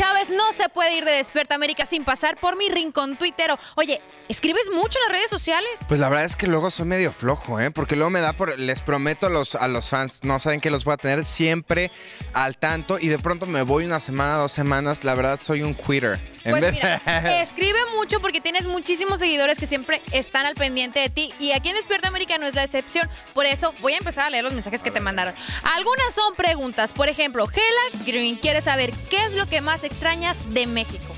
Chávez no se puede ir de Despierta América sin pasar por mi rincón tuitero. Oye, ¿escribes mucho en las redes sociales? Pues la verdad es que luego soy medio flojo, ¿eh? Porque luego me da por... Les prometo a los fans, no saben que los voy a tener siempre al tanto y de pronto me voy una semana, 2 semanas. La verdad soy un quitter. Pues mira, escribe mucho porque tienes muchísimos seguidores que siempre están al pendiente de ti y aquí en Despierta América no es la excepción. Por eso voy a empezar a leer los mensajes que te mandaron. Algunas son preguntas, por ejemplo, Hela Green quiere saber qué es lo que más extrañas de México.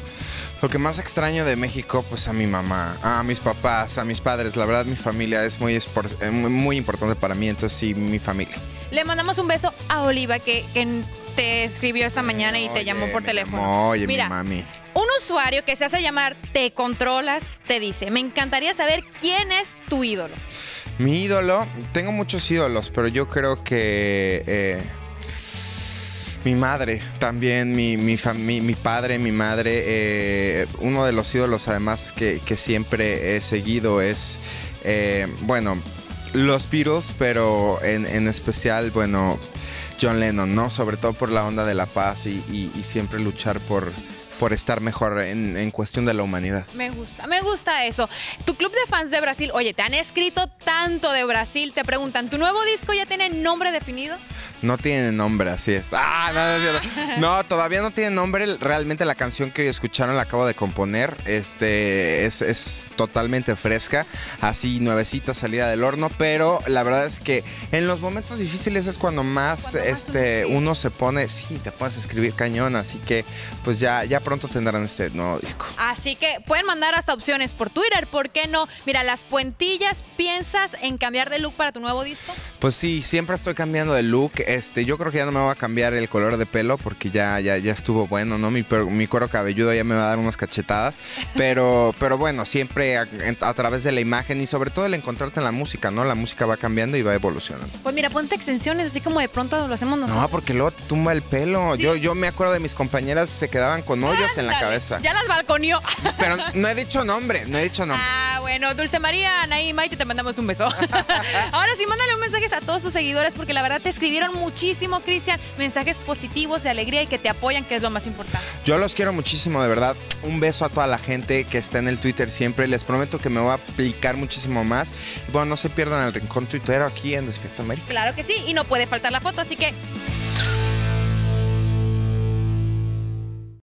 Lo que más extraño de México, pues a mi mamá, a mis papás, a mis padres. La verdad, mi familia es muy importante para mí, entonces sí, mi familia. Le mandamos un beso a Oliva que te escribió esta mañana y te llamó por teléfono. Oye, mira, mi mami. Un usuario que se hace llamar Te Controlas te dice, me encantaría saber quién es tu ídolo. Mi ídolo, tengo muchos ídolos, pero yo creo que mi madre también, mi padre, mi madre. Uno de los ídolos además que siempre he seguido es, bueno, los Beatles, pero en especial, bueno, John Lennon, ¿no? Sobre todo por la onda de la paz y siempre luchar por estar mejor en cuestión de la humanidad. Me gusta eso. Tu club de fans de Brasil, oye, te han escrito tanto de Brasil, te preguntan, ¿tu nuevo disco ya tiene nombre definido? No tiene nombre, así es. No, todavía no tiene nombre. Realmente la canción que escucharon la acabo de componer. Es totalmente fresca, así nuevecita, salida del horno, pero la verdad es que en los momentos difíciles es cuando más uno se pone, sí, te puedes escribir cañón, así que pues ya pronto tendrán este nuevo disco. Así que pueden mandar hasta opciones por Twitter, ¿por qué no? Mira, las puentillas, ¿piensas en cambiar de look para tu nuevo disco? Pues sí, siempre estoy cambiando de look. Yo creo que ya no me voy a cambiar el color de pelo porque ya estuvo bueno, ¿no? Mi cuero cabelludo ya me va a dar unas cachetadas, pero bueno, siempre a través de la imagen y sobre todo el encontrarte en la música, ¿no? La música va cambiando y va evolucionando. Pues mira, ponte extensiones, así como de pronto lo hacemos nosotros. No, porque luego te tumba el pelo. ¿Sí? Yo me acuerdo de mis compañeras se quedaban con hoyos en la cabeza. Ya las balconeó. Pero no he dicho nombre, no he dicho nombre. Ah, bueno, Dulce María, Ana y Maite, te mandamos un beso. Ahora sí, mándale un mensaje a todos sus seguidores porque la verdad te escribieron muchísimo, Cristian, mensajes positivos de alegría y que te apoyan, que es lo más importante. Yo los quiero muchísimo, de verdad. Un beso a toda la gente que está en el Twitter siempre. Les prometo que me voy a aplicar muchísimo más. Bueno, no se pierdan el rincón tuitero aquí en Despierta América. Claro que sí, y no puede faltar la foto, así que